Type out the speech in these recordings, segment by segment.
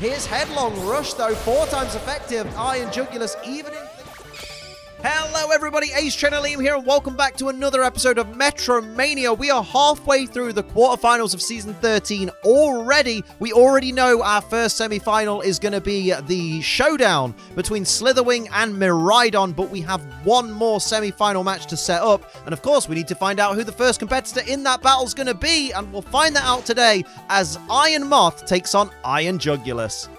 His headlong rush, though, 4 times effective. Iron Jugulis even in... Hello, everybody. Ace Trainer Liam here, and welcome back to another episode of Metromania. We are halfway through the quarterfinals of Season 13 already. We already know our first semi-final is going to be the showdown between Slither Wing and Miraidon, but we have one more semi-final match to set up. And, of course, we need to find out who the first competitor in that battle is going to be, and we'll find that out today as Iron Moth takes on Iron Jugulis.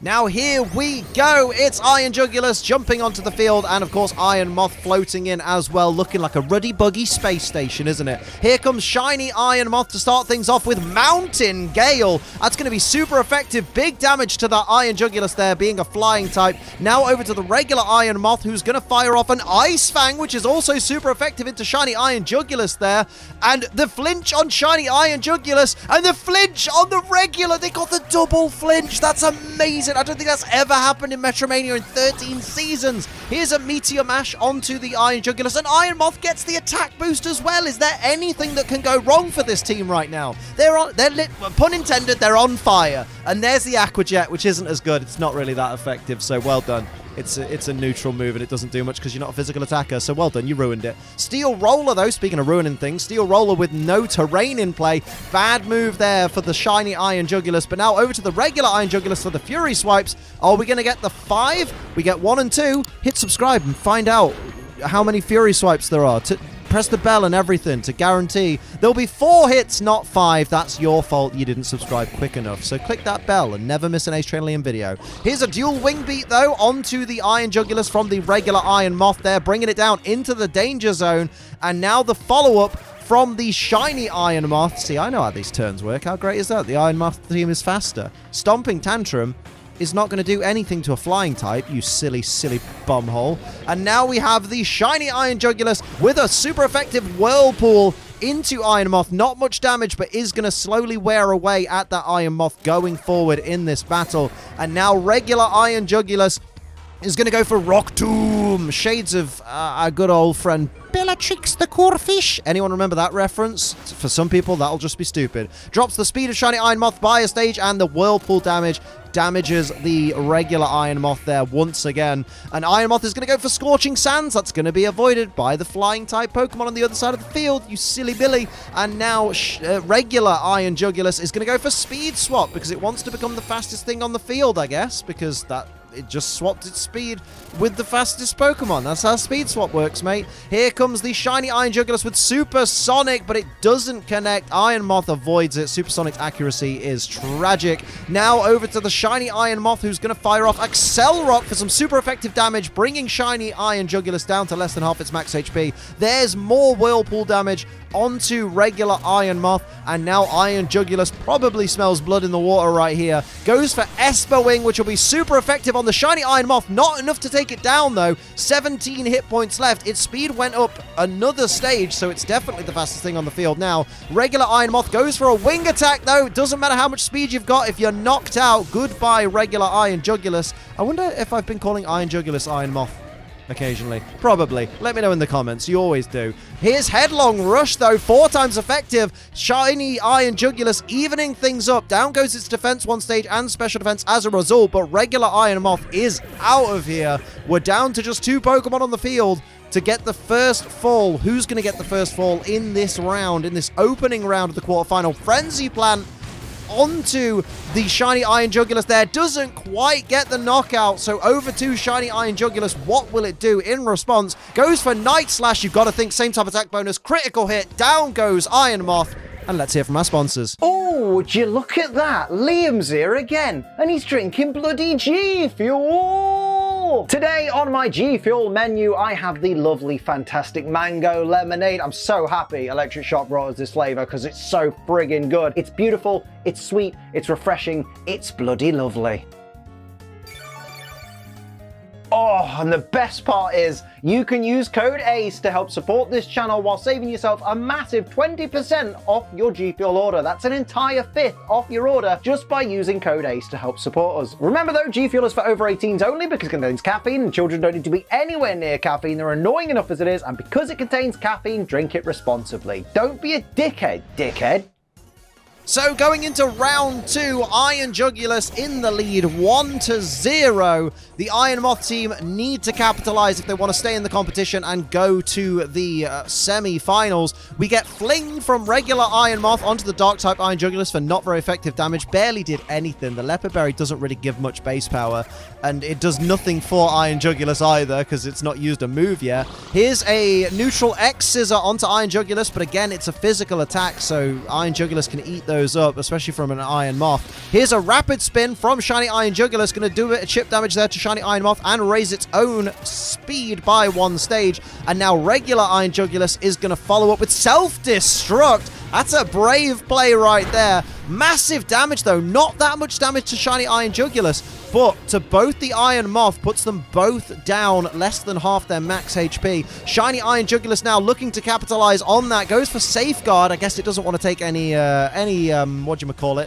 Now here we go, it's Iron Jugulis jumping onto the field and of course Iron Moth floating in as well, looking like a ruddy buggy space station, isn't it? Here comes shiny Iron Moth to start things off with Mountain Gale. That's going to be super effective, big damage to that Iron Jugulis there being a flying type. Now over to the regular Iron Moth who's going to fire off an Ice Fang, which is also super effective into shiny Iron Jugulis there. And the flinch on shiny Iron Jugulis and the flinch on the regular, they got the double flinch, that's amazing. I don't think that's ever happened in Metromania in 13 seasons. Here's a Meteor Mash onto the Iron Jugulis, and Iron Moth gets the attack boost as well. Is there anything that can go wrong for this team right now? They're lit, pun intended, they're on fire. And there's the Aqua Jet, which isn't as good. It's not really that effective, so well done. It's a neutral move, and it doesn't do much because you're not a physical attacker, so well done, you ruined it. Steel Roller, though, speaking of ruining things, Steel Roller with no terrain in play. Bad move there for the shiny Iron Jugulis, but now over to the regular Iron Jugulis for the Fury Swipes. Are we going to get the 5? We get 1 and 2. Hit subscribe and find out how many Fury Swipes there are. Press the bell and everything to guarantee there'll be 4 hits, not 5. That's your fault. You didn't subscribe quick enough. So click that bell and never miss an Ace Trainer Liam video. Here's a dual wing beat, though, onto the Iron Jugulis from the regular Iron Moth there, bringing it down into the danger zone. And now the follow-up from the shiny Iron Moth. See, I know how these turns work. How great is that? The Iron Moth team is faster. Stomping Tantrum is not going to do anything to a flying type, you silly, silly bumhole. And now we have the shiny Iron Jugulis with a super effective Whirlpool into Iron Moth. Not much damage, but is going to slowly wear away at that Iron Moth going forward in this battle. And now regular Iron Jugulis is going to go for Rock Tomb. Shades of our good old friend Bellatrix the Corfish. Anyone remember that reference? For some people, that'll just be stupid. Drops the speed of shiny Iron Moth by a stage, and the Whirlpool damage damages the regular Iron Moth there once again. And Iron Moth is going to go for Scorching Sands. That's going to be avoided by the flying type Pokemon on the other side of the field, you silly Billy. And now regular Iron Jugulis is going to go for Speed Swap because it wants to become the fastest thing on the field, I guess, because that it just swapped its speed with the fastest Pokemon. That's how Speed Swap works, mate. Here comes the shiny Iron Jugulis with Super Sonic, but it doesn't connect. Iron Moth avoids it. Super Sonic's accuracy is tragic. Now over to the shiny Iron Moth, who's going to fire off Accelrock for some super effective damage, bringing shiny Iron Jugulis down to less than half its max HP. There's more Whirlpool damage onto regular Iron Moth, and now Iron Jugulis probably smells blood in the water right here. Goes for Esper Wing, which will be super effective on the shiny Iron Moth. Not enough to take it down, though. 17 hit points left. Its speed went up another stage, so it's definitely the fastest thing on the field now. Regular Iron Moth goes for a wing attack, though. It doesn't matter how much speed you've got. If you're knocked out, good by regular Iron Jugulis. I wonder if I've been calling Iron Jugulis Iron Moth occasionally. Probably. Let me know in the comments. You always do. Here's Headlong Rush, though. 4 times effective. Shiny Iron Jugulis evening things up. Down goes its defense 1 stage and special defense as a result, but regular Iron Moth is out of here. We're down to just 2 Pokemon on the field to get the first fall. Who's going to get the first fall in this round, in this opening round of the quarterfinal? Frenzy Plant onto the shiny Iron Jugulis there. Doesn't quite get the knockout, so over to shiny Iron Jugulis. What will it do in response? Goes for Night Slash. You've got to think same type attack bonus. Critical hit. Down goes Iron Moth. And let's hear from our sponsors. Oh, would you look at that? Liam's here again, and he's drinking bloody G Fuel. Today on my G Fuel menu, I have the lovely, fantastic mango lemonade. I'm so happy Electric Shop brought us this flavor because it's so friggin' good. It's beautiful, it's sweet, it's refreshing, it's bloody lovely. Oh, and the best part is you can use code ACE to help support this channel while saving yourself a massive 20% off your G Fuel order. That's an entire 1/5 off your order just by using code ACE to help support us. Remember though, G Fuel is for over 18s only because it contains caffeine, and children don't need to be anywhere near caffeine. They're annoying enough as it is, and because it contains caffeine, drink it responsibly. Don't be a dickhead, dickhead. So going into round two, Iron Jugulis in the lead, 1-0. The Iron Moth team need to capitalize if they want to stay in the competition and go to the semi-finals. We get Fling from regular Iron Moth onto the Dark-type Iron Jugulis for not very effective damage. Barely did anything. The Leopard Berry doesn't really give much base power, and it does nothing for Iron Jugulis either because it's not used a move yet. Here's a neutral X-Scissor onto Iron Jugulis, but again, it's a physical attack, so Iron Jugulis can eat those up, especially from an Iron Moth. Here's a rapid spin from Shiny Iron Jugulis, going to do a bit of chip damage there to Shiny Iron Moth and raise its own speed by one stage. And now regular Iron Jugulis is going to follow up with self-destruct. That's a brave play right there. Massive damage though, not that much damage to Shiny Iron Jugulis, but to both the Iron Moth puts them both down less than half their max HP. Shiny Iron Jugulis now looking to capitalize on that, goes for Safeguard. I guess it doesn't want to take any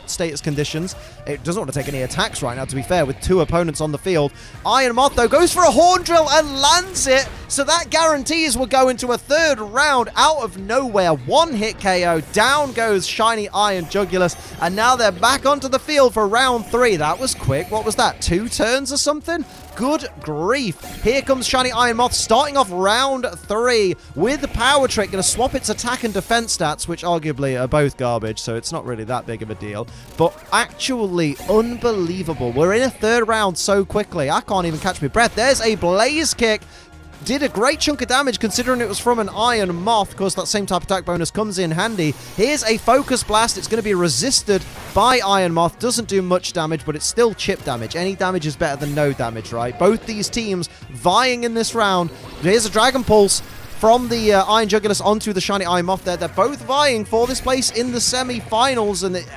status conditions. It doesn't want to take any attacks right now, to be fair, with two opponents on the field. Iron Moth though goes for a Horn Drill and lands it, so that guarantees we'll go into a third round out of nowhere. One hit KO, down goes Shiny Iron Jugulis. And now they're back onto the field for round three. That was quick. What was that? 2 turns or something? Good grief. Here comes Shiny Iron Moth starting off round three with the Power Trick. Going to swap its attack and defense stats, which arguably are both garbage, so it's not really that big of a deal. But actually unbelievable. We're in a third round so quickly. I can't even catch my breath. There's a Blaze Kick. Did a great chunk of damage considering it was from an Iron Moth. Of course, that same type of attack bonus comes in handy. Here's a Focus Blast. It's going to be resisted by Iron Moth. Doesn't do much damage, but it's still chip damage. Any damage is better than no damage, right? Both these teams vying in this round. Here's a Dragon Pulse from the Iron Jugulis onto the Shiny Iron Moth there. They're both vying for this place in the semi-finals, and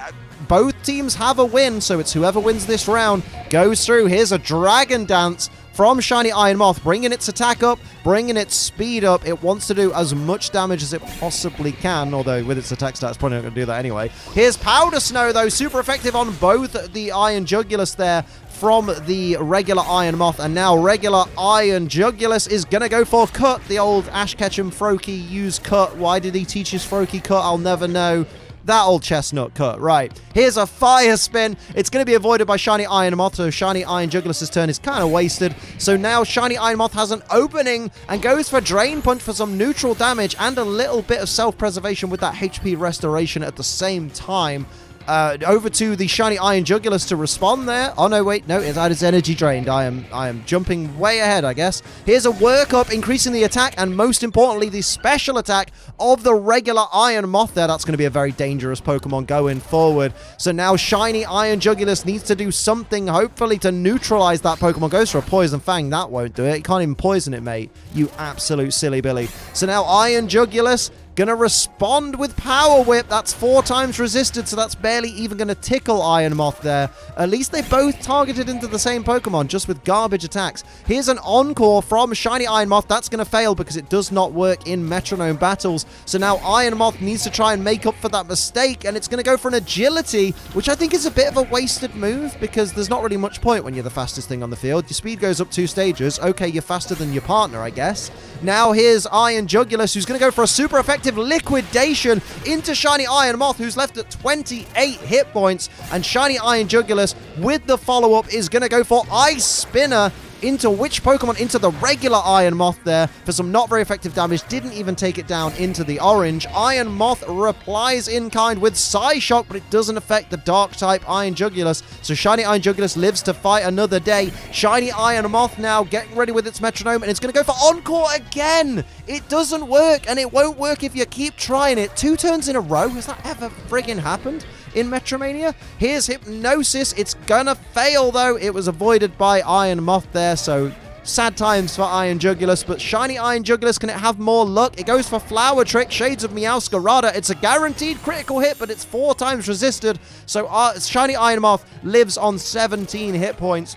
both teams have a win, so it's whoever wins this round goes through. Here's a Dragon Dance from Shiny Iron Moth, bringing its attack up, bringing its speed up. It wants to do as much damage as it possibly can, although with its attack stats, it's probably not going to do that anyway. Here's Powder Snow, though, super effective on both the Iron Jugulis there from the regular Iron Moth, and now regular Iron Jugulis is going to go for Cut, the old Ash Ketchum Froakie used Cut. Why did he teach his Froakie Cut? I'll never know. That old chestnut cut, right. Here's a Fire Spin. It's going to be avoided by Shiny Iron Moth, so Shiny Iron Jugulis' turn is kind of wasted. So now Shiny Iron Moth has an opening and goes for Drain Punch for some neutral damage and a little bit of self-preservation with that HP restoration at the same time. Over to the Shiny Iron Jugulis to respond there. Oh, no, wait, no, it's energy drained. I am jumping way ahead, I guess. Here's a Workup, increasing the attack, and most importantly, the special attack of the regular Iron Moth there. That's going to be a very dangerous Pokemon going forward. So now Shiny Iron Jugulis needs to do something, hopefully, to neutralize that Pokemon. Goes for a Poison Fang. That won't do it. You can't even poison it, mate. You absolute silly billy. So now Iron Jugulis going to respond with Power Whip. That's 4 times resisted, so that's barely even going to tickle Iron Moth there. At least they both targeted into the same Pokemon, just with garbage attacks. Here's an Encore from Shiny Iron Moth. That's going to fail because it does not work in metronome battles. So now Iron Moth needs to try and make up for that mistake, and it's going to go for an Agility, which I think is a bit of a wasted move because there's not really much point when you're the fastest thing on the field. Your speed goes up 2 stages. Okay, you're faster than your partner, I guess. Now here's Iron Jugulis, who's going to go for a super effective Liquidation into Shiny Iron Moth, who's left at 28 hit points, and Shiny Iron Jugulis with the follow-up is going to go for Ice Spinner into which Pokemon? Into the regular Iron Moth there for some not very effective damage. Didn't even take it down into the orange. Iron Moth replies in kind with Psyshock, but it doesn't affect the Dark-type Iron Jugulis. So Shiny Iron Jugulis lives to fight another day. Shiny Iron Moth now getting ready with its metronome, and it's going to go for Encore again. It doesn't work, and it won't work if you keep trying it. 2 turns in a row? Has that ever friggin' happened in Metromania? Here's Hypnosis. It's gonna fail, though. It was avoided by Iron Moth there, so sad times for Iron Jugulis, but Shiny Iron Jugulis, can it have more luck? It goes for Flower Trick, shades of Meowscarada. It's a guaranteed critical hit, but it's 4 times resisted, so Shiny Iron Moth lives on 17 hit points.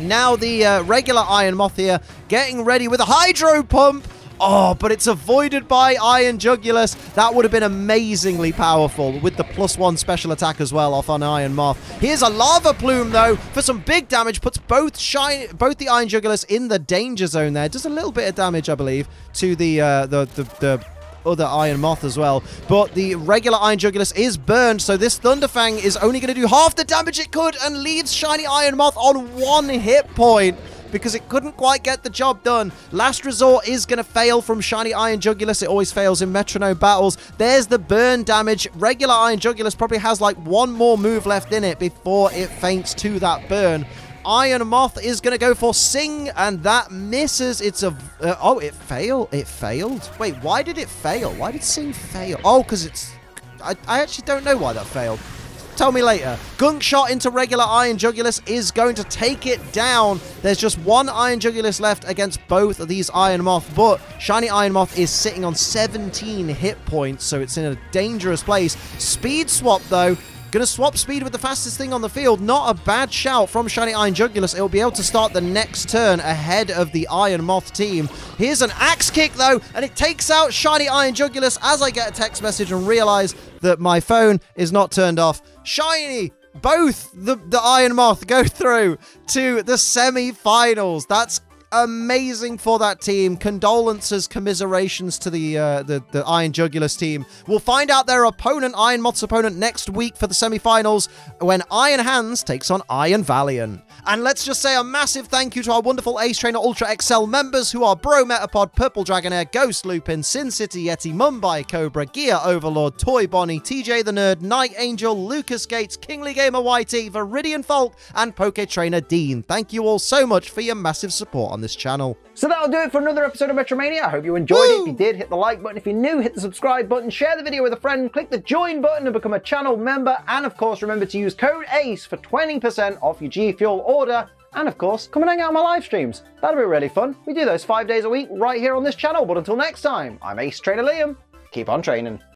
Now the regular Iron Moth here getting ready with a Hydro Pump. Oh, but it's avoided by Iron Jugulis. That would have been amazingly powerful with the +1 special attack as well off on Iron Moth. Here's a Lava Plume, though, for some big damage. Puts both the Iron Jugulis in the danger zone there. Does a little bit of damage, I believe, to the other Iron Moth as well. But the regular Iron Jugulis is burned, so this Thunderfang is only going to do half the damage it could and leaves Shiny Iron Moth on one hit point, because it couldn't quite get the job done. Last Resort is going to fail from Shiny Iron Jugulis. It always fails in Metronome battles. There's the burn damage. Regular Iron Jugulis probably has like one more move left in it before it faints to that burn. Iron Moth is going to go for Sing, and that misses. It's a... oh, it failed. It failed? Wait, why did it fail? Why did Sing fail? Oh, because it's... I actually don't know why that failed. Tell me later. Gunk Shot into regular Iron Jugulis is going to take it down. There's just one Iron Jugulis left against both of these Iron Moth, but Shiny Iron Moth is sitting on 17 hit points, so it's in a dangerous place. Speed Swap, though. Going to swap speed with the fastest thing on the field. Not a bad shout from Shiny Iron Jugulis. It'll be able to start the next turn ahead of the Iron Moth team. Here's an Axe Kick, though, and it takes out Shiny Iron Jugulis as I get a text message and realize that my phone is not turned off. Shiny! Both the Iron Moth go through to the semi-finals. That's amazing for that team. Condolences, commiserations to the Iron Jugulis team. We'll find out their opponent, Iron Moth's opponent, next week for the semi-finals when Iron Hands takes on Iron Valiant. And let's just say a massive thank you to our wonderful Ace Trainer Ultra XL members, who are Bro Metapod, Purple Dragonair, Ghost Lupin, Sin City Yeti, Mumbai Cobra, Gear Overlord, Toy Bonnie, TJ the Nerd, Night Angel, Lucas Gates, Kingly Gamer YT, Viridian Falk, and Poke Trainer Dean. Thank you all so much for your massive support on this channel. So that'll do it for another episode of Metromania. I hope you enjoyed it. If you did, hit the like button. If you're new, hit the subscribe button, share the video with a friend, click the join button and become a channel member. And of course, remember to use code ACE for 20% off your G Fuel order. And of course, come and hang out on my live streams. That'll be really fun. We do those 5 days a week right here on this channel. But until next time, I'm Ace Trainer Liam. Keep on training.